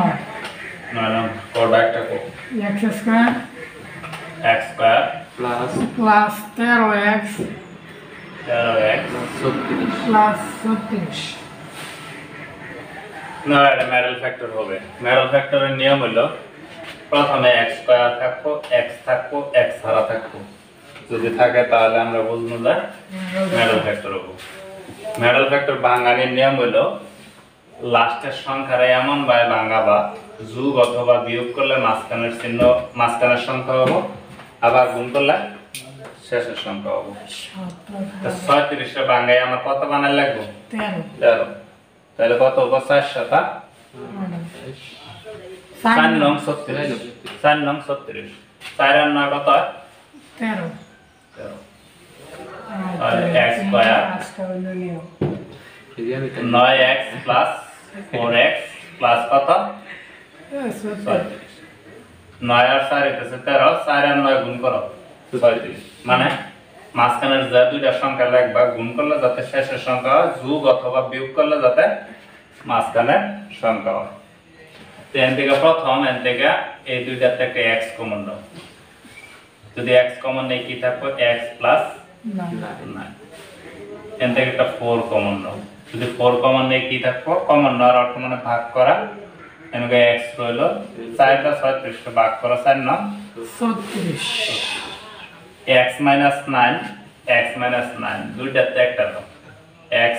ಮಾಡಿ ಮೇಡಮ್ ಕೋ ಬ್ಯಾಕ್ ತಕೋ x² ಪ್ಲಸ್ 13x 36 না এটা ম্যারেল ফ্যাক্টর হবে। ম্যারেল ফ্যাক্টরের নিয়ম হলো প্রথমে x² থাকবো x ছাড়া থাকবো, যদি থাকে তাহলে আমরা বুঝবো যে ম্যারেল ফ্যাক্টর হবে। ম্যারেল ফ্যাক্টর ভাঙানোর নিয়ম হলো লাস্টের সংখ্যাটা এমন ভাবে ভাঙাবা যোগ অথবা বিয়োগ করলে মাঝখানের চিহ্ন মাঝখানের সংখ্যা হবো, আবার গুণ করলে শেষের সংখ্যা হবো। 36 ভাঙায় আমার কত বানার লাগবে? 13। তাহলে কত হবে? 4 4 নং 36 4 নং কত? 13। আর x স্কয়ার 9x + 4x + কত? 36। 9 আর 4 এর সাথে 13, 4 আর 9 গুণ করো 36। মানে মাঝখানের যা দুইটা সংখ্যা লাগবে গুণ করলে যাতে শেষের সংখ্যা হয়, যোগ অথবা বিয়োগ করলে যাতে মাঝখানের সংখ্যা হয়। তো এন থেকে প্রথম এন থেকে এই দুইটার থেকে এক্স কমন নাও, যদি এক্স কমন নেই কি থাকবে? X plus 9। এন থেকে একটা 4 কমন নাও, যদি 4 কমন নেই কি থাকবো? কমন নেওয়ার অর্থ মানে ভাগ করা। এনকে এক্স রইল, 4 টা 36 ভাগ করা 4 নং 36। x minus 9 x minus 9 দুইটা তে একটা দাও x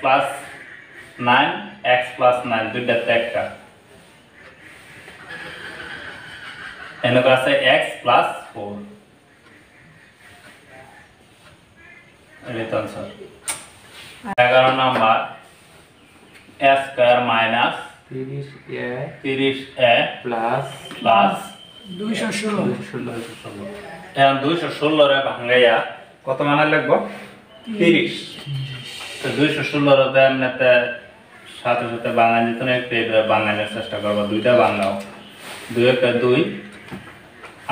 plus 9 x plus 9 দুইটা তে একটা এর উপর আছে x plus 4 এর answer 11 number s² - 30a plus 216 রে ভাঙাইয়া কত মানের লাগবে? 30। তো 216 রে এমনিতে সাথে সাথে বাঙান যেত না, একটু বাঙানোর চেষ্টা করবো। দুইটা বাঙাও, 2 × 2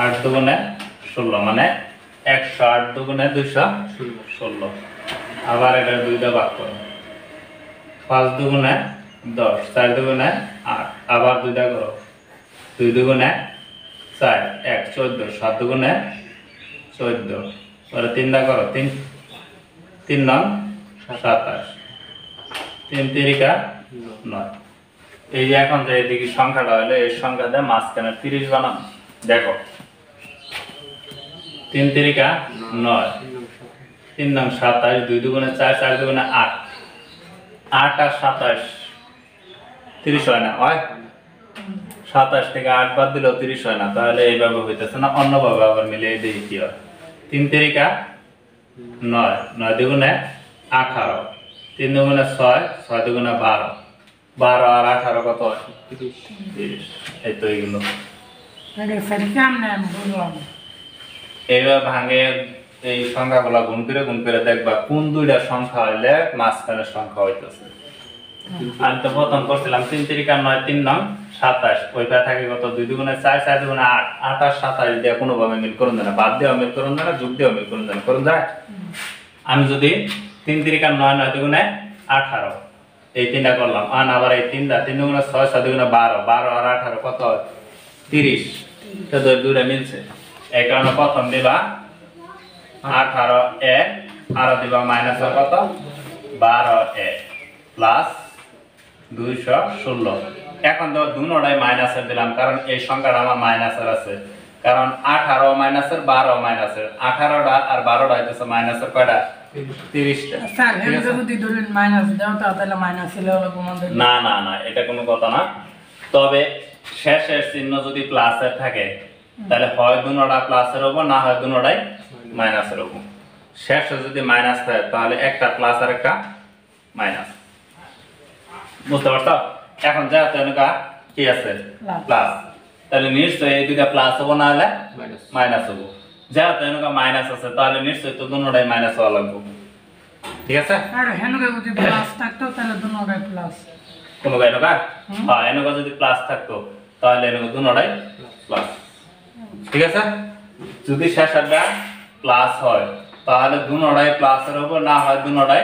8 × 2 = 16, মানে 108 × 2 = 216। আবার এটা দুইটা ভাগ করো, 5 × 2 = 10, 4 × 2 = 8, আবার দুইটা করো, 2 × 2 = 4, 1 = 14, 7 × 2 = 14, পরে 3 দাও করো, 3 নং 27, 3 × 3 = 9। এই যে এখন যে এদিকে সংখ্যাটা হলো এই সংখ্যাটা মাঝখানে 30 বানাম। দেখো 3 × 3 = 9, 3 নং 27, 2 × 2 = 4, 4 × 2 = 8, 8 আর 27 30 হয় না? হয়। 27 থেকে 8 বাদ দিলেও 30 হয় না, তাহলে এইভাবে হইতেছে না, অন্যভাবে আবার মিলিয়ে দিই কি হয়। 3 × 3 = 9, 9 × 2 = 18, 3 × 2 = 6, 6 × 2 = 12, 12 আর 18 কত হয়? 30। এই তো এইগুলো এইবার ভাঙে এই সংখ্যাগুলো গুণ করে দেখবা কোন দুইটা সংখ্যা হইলে মাঝখানের সংখ্যা হইতেছে। আমি তো প্রথম করছিলাম 3 × 3 = 9, 3 নং 27, ওইটা থাকে কত? 2 × 4 = 4, 2 × 8, 8 আর 27 দিয়ে কোনোভাবে মিল করুন না, বাদ দিয়েও মিল করুন না, যোগ দিয়েও মিল করুন না, করুন যায়। আমি যদি 3 × 3 = 9, 9 × 2 = 18, এই 3টা করলাম, আর আবার এই 3টা, 3 × 6, 6 × 2 = 12, 12 আর 18 কত হয়? 30। তো দুইটা মিলছে, এই কারণে প্রথম দিবা 18a আর দিবা মাইনাস কত? 12a plus 216। এখন ধর দুটাই মাইনাসের দিলাম, কারণ এই সংখ্যাটা আমার মাইনাসের আছে, কারণ 18 মাইনাসের 12 মাইনাসের 18টা আর 12টা হইতেছে মাইনাসের কয়টা? 30টা। স্যার এর যদি ধরেন মাইনাস দাও তাহলে মাইনাস হলে হলো গুণ হবে না? না না, এটা কোনো কথা না। তবে শেষের চিহ্ন যদি প্লাসের থাকে তাহলে হয় দুটা প্লাসের হবে, না হয় দুটাই মাইনাসের হবে। শেষে যদি মাইনাস থাকে তাহলে একটা প্লাস আর একটা মাইনাস, বুঝতে পারছো? এখন যা তেনকা কি আছে? প্লাস, তাহলে নিশ্চয়ই এই দুইটা প্লাস হবে না হলে মাইনাস হবে। যা তেনকা মাইনাস আছে তাহলে নিশ্চয়ই তো দুটোই মাইনাস হওয়া লাগবে, ঠিক আছে? আর হেনকা যদি প্লাস থাকতো তাহলে দুটোই প্লাস, কোনো গায় না? হ্যাঁ, হেনকা যদি প্লাস থাকতো তাহলে হেনকা দুটোই প্লাস, ঠিক আছে? যদি শেষটা প্লাস হয় তাহলে দুটোই প্লাসের হবে, না হয় দুটোই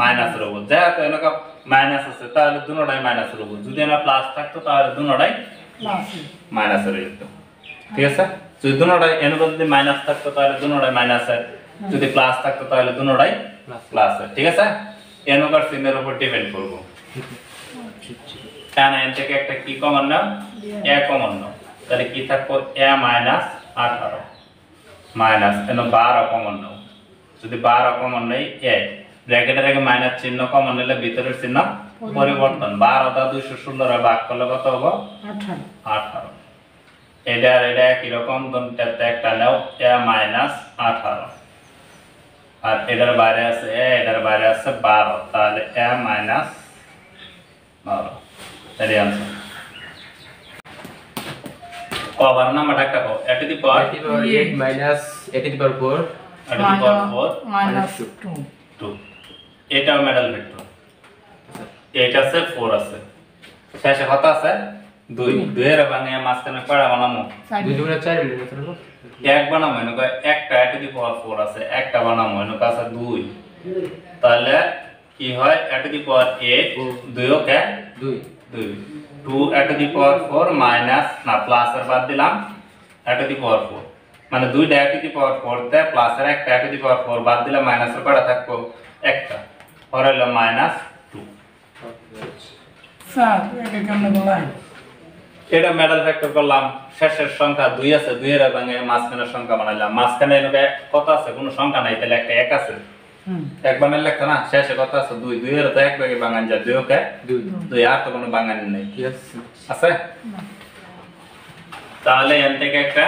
মাইনাসের হবে। যা তেনকা মাইনাস আছে তাহলে দুটোটাই মাইনাস লব, যদি না প্লাস থাকতো তাহলে দুটোটাই প্লাস মাইনাস হয়ে যেত। ঠিক আছে, যদি দুটোটাই যদি মাইনাস থাকতো তাহলে দুটোটাই মাইনাস হয়, যদি প্লাস থাকতো তাহলে দুটোটাই প্লাস হয়। ঠিক আছে, এনোকার চিহ্নের উপর ডিপেন্ড করব। কারণ এন থেকে একটা কি কমন নাও, এ কমন নাও, তাহলে কি থাকতো এ মাইনাস 18 মাইনাস এনো 12 কমন নাও, যদি 12 কমন নেই এ ব্র্যাকেটের আগে মাইনাস চিহ্ন কমন নিলে ভিতরের চিহ্ন পরিবর্তন, 12 দা 216 এর ভাগ করলে কত হবে 18। এটা এটা কি রকম দন্তটা একটা নাও a -18 আর এটার বাইরে আছে a, এটার বাইরে আছে 12, তাহলে a -12 এর आंसर। কভার নাম্বারটা একটা কো a to the power 8 - a to the power 4 a to the power 4 -2 এটা মেডাল ভেক্টর, এটা আছে 4 আছে শেষে কত আছে 2, 2 এর ভাঙে মাঝখানে পড়া বানামু 2 2 4 এর ভিতরে এক বানামু এনো কয় একটা a to the power 4 আছে একটা বানামু এনো কাছে 2, তাহলে কি হয় a to the power 8 2 কে 2 2 2 a to the power 4 minus না প্লাস এর বাদ দিলাম a to the power 4 মানে 2 টা a to the power 4 তে প্লাস এর একটা a to the power 4 বাদ দিলে মাইনাস এর পড়া থাকবো একটা আর হলো -2। স্যার এটা কেমনে বললাম, এটা মেডাল ফ্যাক্টর করলাম শেষের সংখ্যা 2 আছে 2 এর ভাঙে মাঝখানের সংখ্যা বানাইলাম, মাঝখানে এখানে কত আছে কোনো সংখ্যা নাই তাহলে একটা 1 আছে, এক বানাইলে একটা না শেষে কত আছে 2, 2 এর তো এক ভাগে ভাঙান যায় 2 কে 2 2 আর তো কোনো ভাঙান নাই। ঠিক আছে, তাহলে এখান থেকে একটা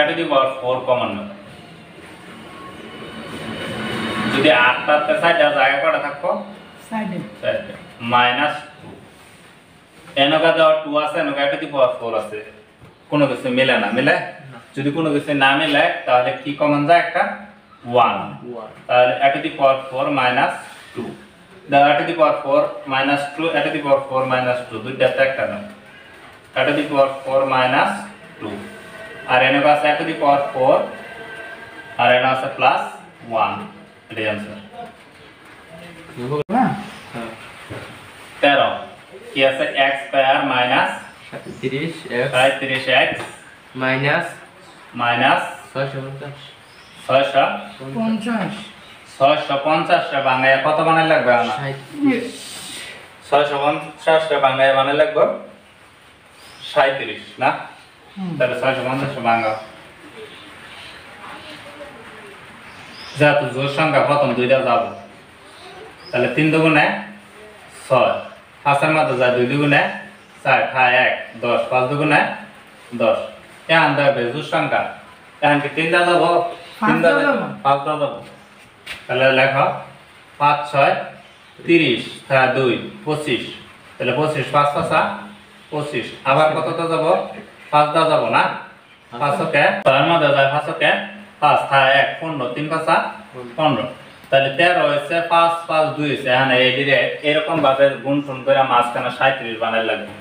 a to the power 4 common নাও, যদি 8 টা তে সাইডে জায়গা কত থাকবো সাইডে -2 এনগা দাও 2 আছে Enga a to the power 4 আছে কোনো কিছু মেলে না, মেলে যদি কোনো কিছু না মেলে তাহলে কি কমন যায় একটা 1, তাহলে a to the power 4 -2 দাও a to the power 4 -2 a to the power 4 -2 দুইটা একটা নাও a to the power 4 -2 আর এনগা আছে a to the power 4 আর এনগা আছে +1 এটাই आंसर। দেখো না 13 কি আছে x² - 37x 37x - 650 650 650 টা বাংলায় কত বানাই লাগবে না 650 টা বাংলায় বানাই লাগবে 37 না, তাহলে 650 টা বাংলা যাতো জোর সংখ্যা প্রথম দুইটা যাবো, তাহলে 3 × 2 = 6 হাসার মতো যা 2 × 2 = 4 খায় 1 10 5 × 2 = 10 এখান থেকে জোর সংখ্যা এখান থেকে 3 দাও 3 দাও 5 দাও তাহলে লেখো 5 × 6 = 30 তাহলে 2 = 25 তাহলে 25 × 5 = 25 আবার কত দাও যাব 5 দাও যাব না 500 তার মধ্যে যায় 500 পাঁচ থায় 1 15 3 5 15 তাহলে 13 হয়েছে 5 5 2 হয়েছে এখানে এরকম ভাবে গুণফল করে মাঝখানে 37 বানাই লাগবে,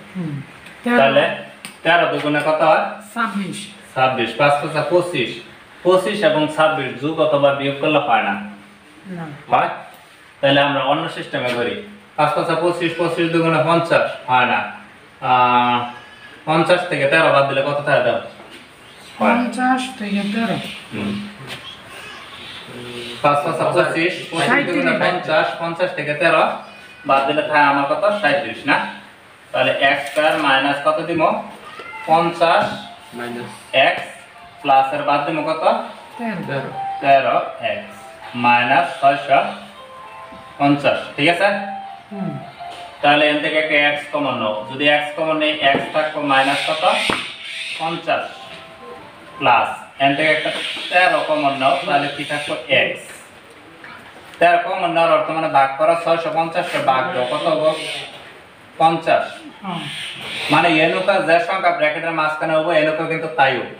তাহলে 13 × 2 কত হয় 26 26 5 5 25 25 এবং 26 যোগ অথবা বিয়োগ করলে পায় না হয়, তাহলে আমরা অন্য সিস্টেমে করি 5 5 25 25 2 × 50 হয় না 50 থেকে 13 বাদ দিলে কত থাকে দাও 50 থেকে 13 5 5 25 50 50 থেকে 13 বাদ দিলে থাকে আমার কত 37 না, তাহলে x² - কত দিমো 50 - x প্লাস এর বাদ দিমো কত 13 13x - 650 ঠিক আছে। তাহলে এখান থেকে একটা x কমন নাও, যদি x কমন নেই x থাকো - কত 50 প্লাস এন্ডে একটা 13 কমন নাও তাহলে কি থাকবে x 13 কমন নাও অর্থ মানে ভাগ করো 650 কে ভাগ দাও কত হবে 50 মানে এলোকা যে সংখ্যা ব্র্যাকেটের মাঝখানে হবে এলোকা কিন্তু তাই হবে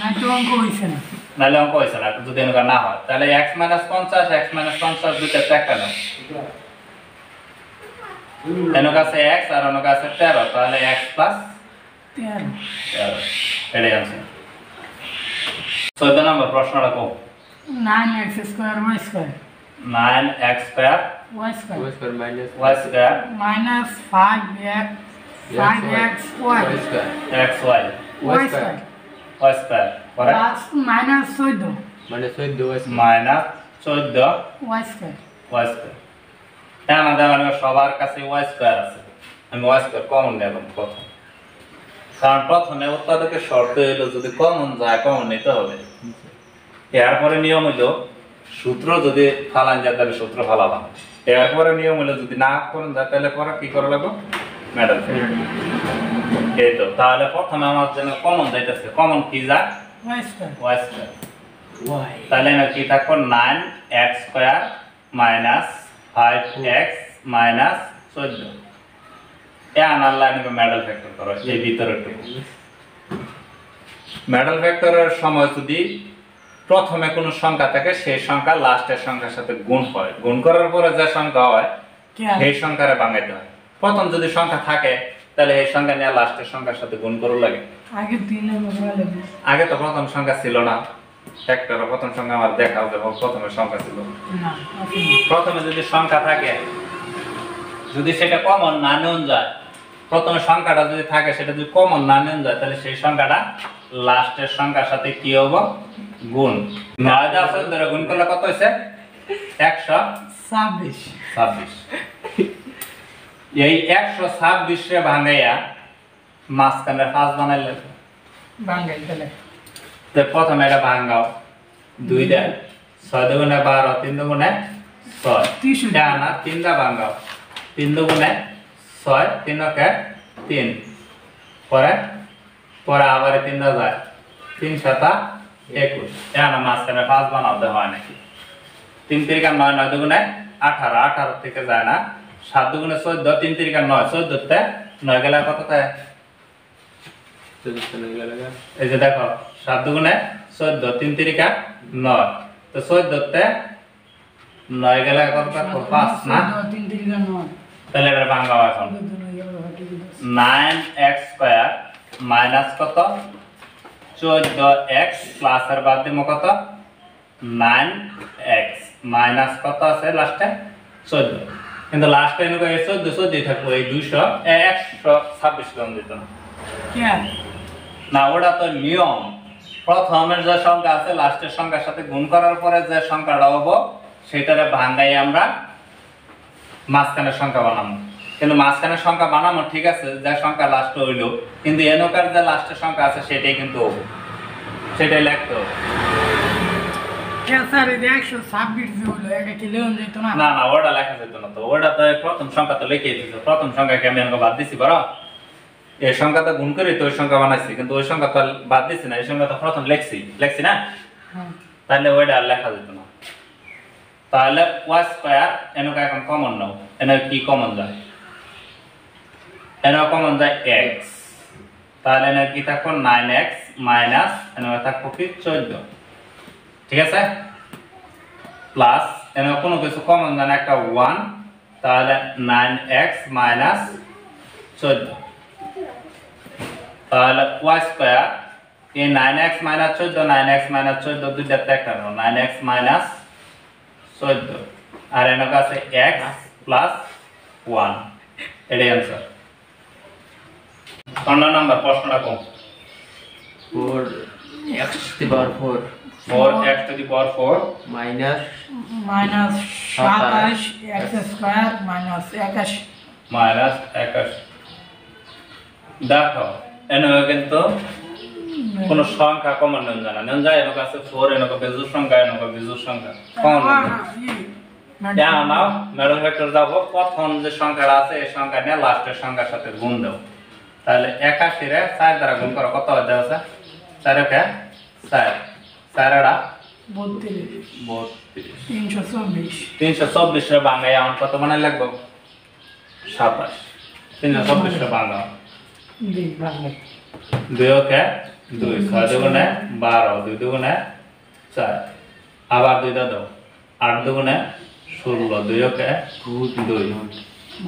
না তো অঙ্ক হইছে না নালে অঙ্ক হইছে না যদি এলোকা না হয় তাহলে x - 50 x - 50 দুটো টাকা নাও এলোকা আছে x আর এলোকা আছে 13 তাহলে x + 13 এটাই answer. So the number, Prashna, 9x square y square. 9x square সবার কাছে আমি ওয়াই স্কয়ার কমন নেব প্রথম, কারণ প্রথমে উৎপাদকের শর্ত হইল যদি কমন যায় কমন নিতে হবে। এরপরে নিয়ম হইলো সূত্র যদি ফালান যায় তাহলে সূত্র ফালাবা। এরপরে নিয়ম হইলো যদি না করেন যায় তাহলে করা কি করা লাগবে ম্যাডাম? এই তো, তাহলে প্রথমে আমার জন্য কমন যাইতেছে, কমন কি যায় ওয়াই স্কয়ার। তাহলে না কি থাকবো 9x² minus 5x minus 14। Medal ফ্যাক্টরের সময় যদি প্রথমে কোন সংখ্যা থাকে সেই সংখ্যা লাস্টের সংখ্যার সাথে গুণ হয়, গুণ করার পরে যে সংখ্যা হয় সেই সংখ্যাটা ভাঙাইতে হয়। প্রথম যদি সংখ্যা থাকে তাহলে এই সংখ্যা নিয়ে লাস্টের সংখ্যার সাথে গুণ করা লাগে। আগে তো প্রথম সংখ্যা ছিল না, ফ্যাক্টরের প্রথম সংখ্যা আমার দেখাও যে প্রথমে সংখ্যা ছিল না। প্রথমে যদি সংখ্যা থাকে, যদি সেটা কমন না নেওয়া যায়, প্রথমে সংখ্যাটা যদি থাকে সেটা যদি কমন না নেওয়া যায় তাহলে সেই সংখ্যাটা লাস্টের সংখ্যার সাথে কি হবে গুণ। 9 দ্বারা গুণ করলে কত হইছে 126। এই 126 রে ভাঙাইয়া মাঝখানে 5 বানাইলে ভাঙাইলে তো প্রথমে এটা ভাঙাও 2 দ্বারা, 6 দুগুণে 12, 3 দুগুণে 6, 30 দ্বারা 3 দ্বারা ভাঙাও, 3 দুগুণে 6, 3 × 3, পরে আবার 3 দা যায় 3 × 7 = 21। এখানে মাঝখানে 5 বানাতে হয় নাকি? 3 × 3 = 9, 9 × 2 = 18, 18 থেকে যায় না, 7 × 2 = 14, 3 × 3 = 9, 14 তে 9 গেলে কত থাকে? এই যে দেখো 7 × 2 = 14, 3 × 3 = 9, তো 14 তে 9 গেলে কত থাকে? 5 না, 3 × 3 = 9। তাহলে এবার ভাঙাও এখন 9x² মাইনাস কত 14x প্লাস আর বাদ দিমো কত 9x মাইনাস কত আছে লাস্টে 14, কিন্তু লাস্টে এনেকো 14 দিয়ে থাকবো। এই 126 গ্রাম দিত না, ওটা তো নিয়ম। প্রথমের যে সংখ্যা আছে লাস্টের সংখ্যার সাথে গুণ করার পরে যে সংখ্যাটা হবো সেটারে ভাঙাই আমরা মাঝখানের সংখ্যা বানাবো। কিন্তু মাঝখানের সংখ্যা বানাবো ঠিক আছে যা সংখ্যা লাস্টে হইল, কিন্তু এনকার যে লাস্টের সংখ্যা আছে সেটাই কিন্তু হবে, সেটাই লিখতে হবে। না না, ওটা লেখা যেত না, তো ওটা তো প্রথম সংখ্যা তো লিখে দিত। প্রথম সংখ্যাকে আমি এনকা বাদ দিছি, বড় এই সংখ্যাটা গুণ করে তো ওই সংখ্যা বানাইছি, কিন্তু ওই সংখ্যা তো বাদ দিছি না, এই সংখ্যা তো প্রথম লেখছি না, তাহলে ওইটা আর লেখা যেত না। তাহলে ওয়াই স্কয়ার এনকা এখন কমন নাও, এন কি কমন যায়? এন কমন যায় x, তাহলে এন কি থাকো 9x মাইনাস এন থাকো কি 14, ঠিক আছে, প্লাস এন কোনো কিছু কমন যায় না একটা 1, তাহলে 9x মাইনাস 14। তাহলে ওয়াই স্কয়ার এই 9x মাইনাস 14, 9x মাইনাস 14 দুইটা একটা নাও, 9x মাইনাস 14 আর এর কাছে x প্লাস 1, এটাই आंसर। কোন নাম্বার প্রশ্নটা কোন 4x4 4x4 - 27x² - 21 দেখো এখানে কিন্তু কোন সংখ্যা কমন জানা নেন যায়। এর কাছে 4 এর কাছে বিজোড় সংখ্যা, এর কাছে বিজোড় সংখ্যা কমন না না। মেডাল ফ্যাক্টর যাব, প্রথম যে সংখ্যাটা আছে এই সংখ্যা নিয়ে লাস্টের সংখ্যার সাথে গুণ দাও। তাহলে 81 এর 4 দ্বারা গুণ করো কত হয় আছে 4 × 4 4 × 32 324 এর ভাঙায় আউট কত মানে লাগবে 27 324 এর ভাঙা দিক ভাঙা 2 × 2 6 × 2 = 12 2 × 2 = 4 আবার 2 দাও 8 × 2 = 16 2 × 2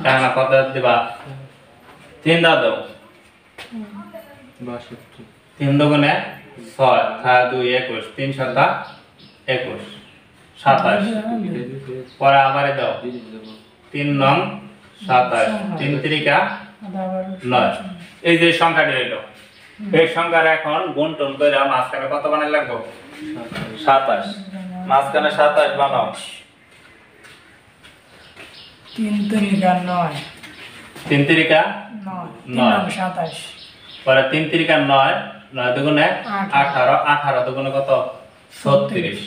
টানা কত দিবা 3 দাও 62 3 × 6 = 21 3 × 7 = 21 সাতাশ। পরে আবার দাও, 3 নং 27, 3 3 9। এই যে সংখ্যাটি হইল, এই সংখ্যার এখন গুণ টুন করে মাঝখানে কত বানাই লাগবো? 27। মাঝখানে 27 বানাও। 3 3 9, 3 3 9 9 27। পরে 3 3 9 9 2 গুণে 18, 18 2 গুণে কত? 36।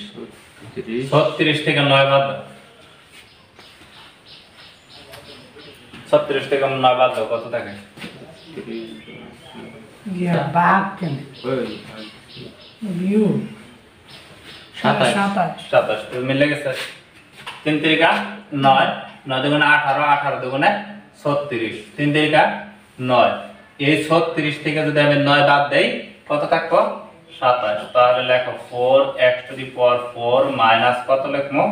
36 থেকে 9 বাদ দাও। 36 থেকে 9 বাদ দাও, কত থাকে? 27। মিলে গেছে। 3 3 9 9 2 গুণে 18, 18 2 গুণে 36, 3 3 9। এই 36 থেকে যদি আমি 9 বাদ দেই কত থাকবো? 27। তাহলে লেখো 4x4 মাইনাস কত লিখবো?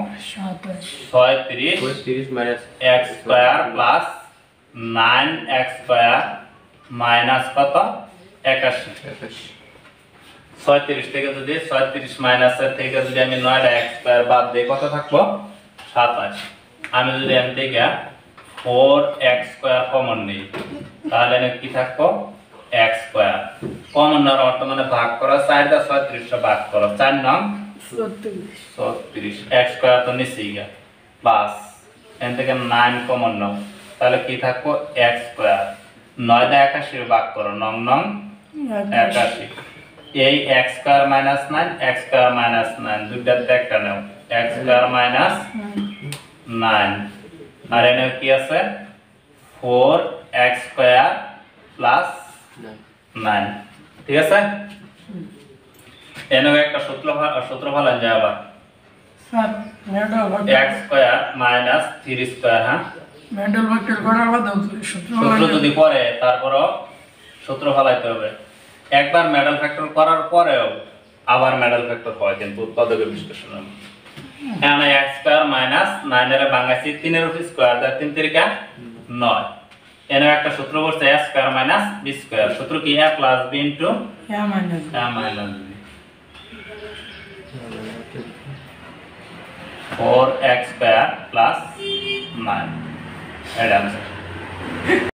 37 minus x² plus 9x² minus কত? 81। 37 থেকে যদি 37 মাইনাস এর থেকে যদি আমি 9x² বাদ দেই কত থাকবো? 27। আমি যদি এখান থেকে 4x² কমন নেই তাহলে কি থাকবো? x² কমন নেওয়ার অর্থ মানে ভাগ করা। 4 দ্বারা 36 কে ভাগ করো, 4 নং 36। x² তো নিচেই গেল, বাস এখান থেকে 9 কমন নাও, তাহলে কি থাকবো? x² 9 দ্বারা 81 ভাগ করো, 9 নং 81। এই x² - 9 x² - 9 দুইটা একটা নাও, x² - 9। আর এখানে কি আছে? 4x² প্লাস 9, ঠিক আছে? এখানে একটা সূত্র ভালো যায় আবার স্যার, x² - 3²। হ্যাঁ, মেডল ভেক্টর করার বাদ সূত্র যদি পড়ে তারপরও সূত্র ভালাইতে হবে। একবার মেডল ভেক্টর করার পরেও আবার মেডল ভেক্টর হয়, কিন্তু উৎপাদকে বিশ্লেষণ হয়। এখানে x² - 9 এর ভাঙাছি 3 এর স্কয়ার, যা 3 3 9। এর একটা সূত্র বলছে a² - b²। সূত্র কি? a + b * a - b। 4x² + 9 এর আনসার।